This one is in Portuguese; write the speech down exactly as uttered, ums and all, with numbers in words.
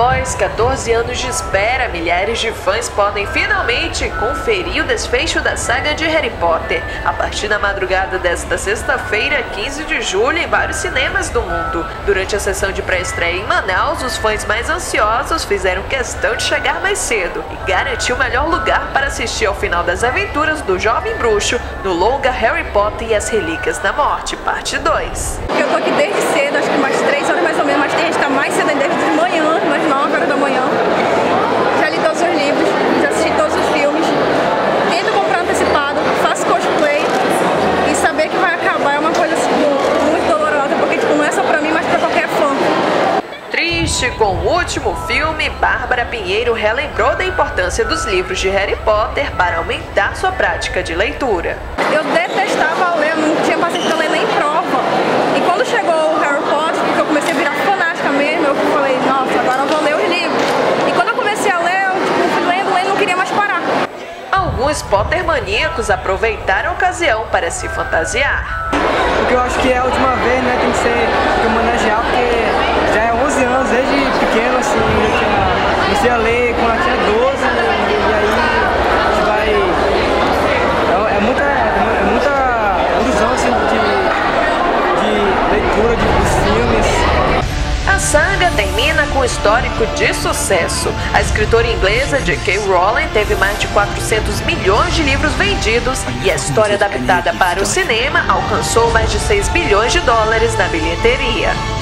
Após quatorze anos de espera, milhares de fãs podem finalmente conferir o desfecho da saga de Harry Potter a partir da madrugada desta sexta-feira, quinze de julho, em vários cinemas do mundo. Durante a sessão de pré-estreia em Manaus, os fãs mais ansiosos fizeram questão de chegar mais cedo e garantir o melhor lugar para assistir ao final das aventuras do jovem bruxo no longa Harry Potter e as Relíquias da Morte, parte dois. Eu tô aqui desde cedo, acho que umas três horas mais ou menos, mas tem gente que tá mais cedo desde de manhã. Mas nove horas da manhã, já li todos os livros, já assisti todos os filmes, tento comprar antecipado, faço cosplay, e saber que vai acabar é uma coisa assim, muito dolorosa, porque tipo, não é só pra mim, mas pra qualquer fã. Triste com o último filme, Bárbara Pinheiro relembrou da importância dos livros de Harry Potter para aumentar sua prática de leitura. Eu detestava ler, não tinha paciência pra ler nem prova, e quando chegou o Harry Potter, porque eu comecei a virar fanática mesmo, eu falei, nossa, agora eu vou ler os livros. E quando eu comecei a ler, eu tipo, fui lendo, lendo, não queria mais parar. Alguns Potter maníacos aproveitaram a ocasião para se fantasiar. O que eu acho que é a última vez, né, tem que ser homenagear, porque já é onze anos, desde pequeno, assim, eu tinha, comecei a ler quando eu tinha doze, e aí a gente vai... Então, é muita... É muita ilusão, assim, de, de leitura, de A saga termina com um histórico de sucesso. A escritora inglesa Jota Ká Rowling teve mais de quatrocentos milhões de livros vendidos e a história adaptada para o cinema alcançou mais de seis bilhões de dólares na bilheteria.